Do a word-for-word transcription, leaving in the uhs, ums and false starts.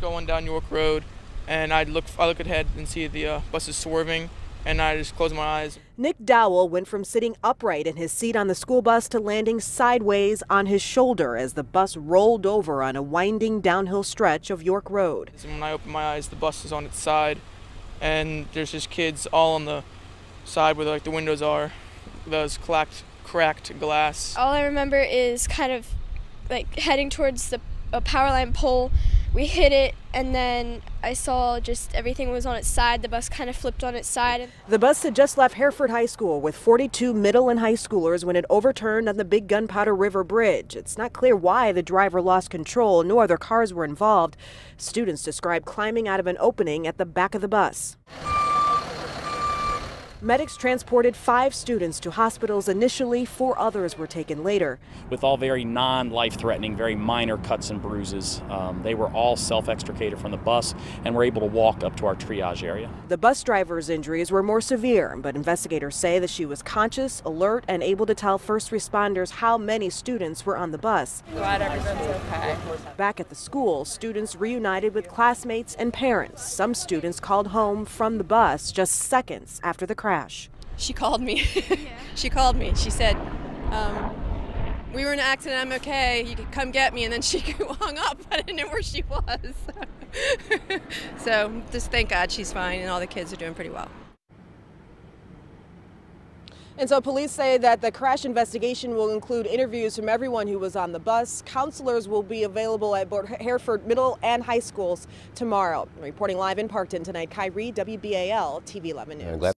going down York Road, and I'd look, I look ahead and see the uh, buses swerving, and I just close my eyes. Nick Dowell went from sitting upright in his seat on the school bus to landing sideways on his shoulder as the bus rolled over on a winding downhill stretch of York Road. When I opened my eyes, the bus is on its side, and there's just kids all on the side where like the windows are, those cracked, cracked glass. All I remember is kind of like heading towards the a power line pole. We hit it, and then I saw just everything was on its side. The bus kind of flipped on its side. The bus had just left Hereford High School with forty-two middle and high schoolers when it overturned on the Big Gunpowder River Bridge. It's not clear why the driver lost control. No other cars were involved. Students described climbing out of an opening at the back of the bus. Medics transported five students to hospitals initially, four others were taken later. With all very non-life-threatening, very minor cuts and bruises, um, they were all self-extricated from the bus and were able to walk up to our triage area. The bus driver's injuries were more severe, but investigators say that she was conscious, alert, and able to tell first responders how many students were on the bus. Glad everyone's okay. Back at the school, students reunited with classmates and parents. Some students called home from the bus just seconds after the crash. She called me. She called me. She said, um, we were in an accident, I'm okay, you can come get me. And then she hung up. I didn't know where she was. So just thank God she's fine and all the kids are doing pretty well. And so police say that the crash investigation will include interviews from everyone who was on the bus. Counselors will be available at Hereford Middle and High Schools tomorrow. Reporting live in Parkton tonight, Kyrie, W B A L, T V eleven News.